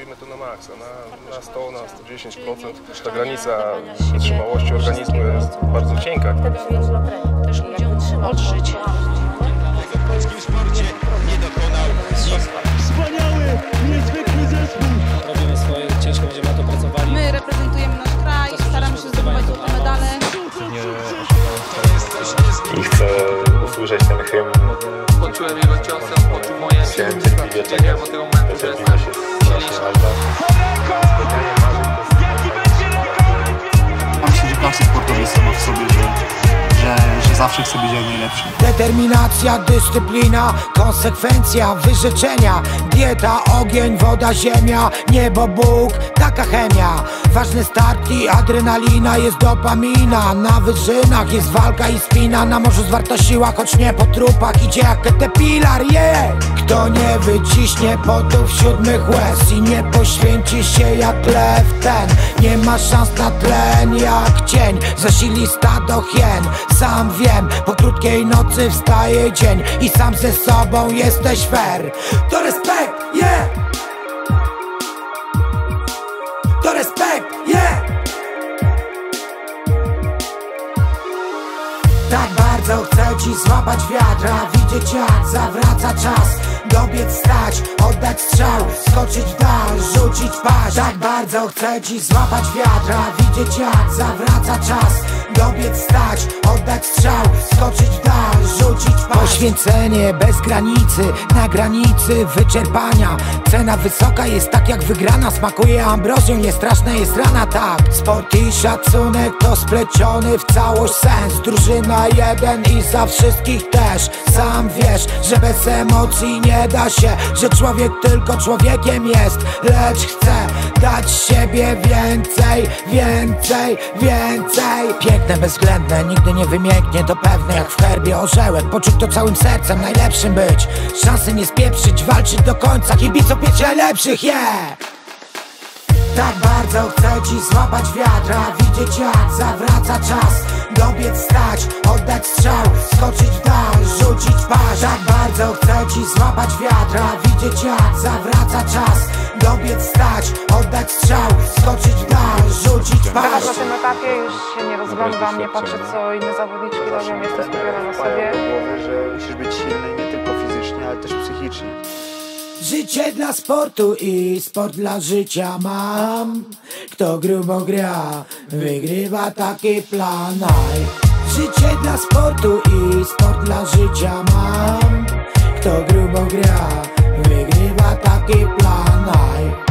robimy to na maksa, na 100, na 110%. Ta granica wytrzymałości organizmu jest bardzo cienka. Wtedy można też ludziom odżyć. W polskim sporcie nie dokonał nic. Wspaniały, niezwykły zespół. Robimy swoje, ciężko będziemy na to pracowali. My reprezentujemy nasz kraj, staramy się zdobywać złote medale. I chcę usłyszeć ten hymn. Poczułem jego ciosem, poczuł moje siły. Czekam od tego momentu, że jestem Jaki sport jest sama w sobie, że zawsze chce być jak najlepszy. Determinacja, dyscyplina, konsekwencja, wyrzeczenia. Dieta, ogień, woda, ziemia, niebo, Bóg, taka chemia. Ważne starty, adrenalina, jest dopamina. Na wyżynach jest walka i spina. Na morzu zwarta siła, choć nie po trupach. Idzie jak ketepilar, yeah! Kto nie wyciśnie potów siódmych łez i nie poświęci się jak lew, ten nie ma szans na tlen jak cień. Zasili stado hien, sam wiem. Po krótkiej nocy wstaje dzień i sam ze sobą jesteś fair. To respekt, yeah! To respekt, yeah! Tak bardzo chcę ci złapać wiadra, widzieć jak zawraca czas. Dobiec, stać, oddać strzał, skoczyć w dal, rzucić paść. Tak bardzo chcę ci złapać wiadra, widzieć jak zawraca czas. Dobiec, stać, oddać strzał, skoczyć w dal, rzucić paść. Poświęcenie bez granicy, na granicy wyczerpania. Cena wysoka jest tak jak wygrana, smakuje ambrozją, niestraszna jest rana, tak. Sport i szacunek to spleciony w całość sens. Drużyna jeden i za wszystkich też. Sam wiesz, że bez emocji nie da się, że człowiek tylko człowiekiem jest. Lecz chcę dać siebie więcej, więcej, więcej. Piękne, bezwzględne, nigdy nie wymięknie, to pewne jak w herbie orzełek. Poczuć to całym sercem, najlepszym być. Szansy nie spieprzyć, walczyć do końca, kibicom pięć najlepszych, yeah! Tak bardzo chcę ci złapać wiadra, widzieć jak zawraca czas. Dobiec, stać, oddać strzał, skoczyć w dal, rzucić paść. Tak bardzo chcę ci złapać wiadra, widzieć jak zawraca czas. Dobiec, stać, oddać strzał, skoczyć w dal, rzucić paść. Na tym etapie już się nie rozglądam, nie patrzę co inne zawodniczki robią, jestem skupiona na sobie. Że musisz być silny nie tylko fizycznie, ale też psychicznie. Życie dla sportu i sport dla życia mam. Kto grubo gra, wygrywa taki plan. Życie dla sportu i sport dla życia mam. Kto grubo gra, wygrywa taki plan.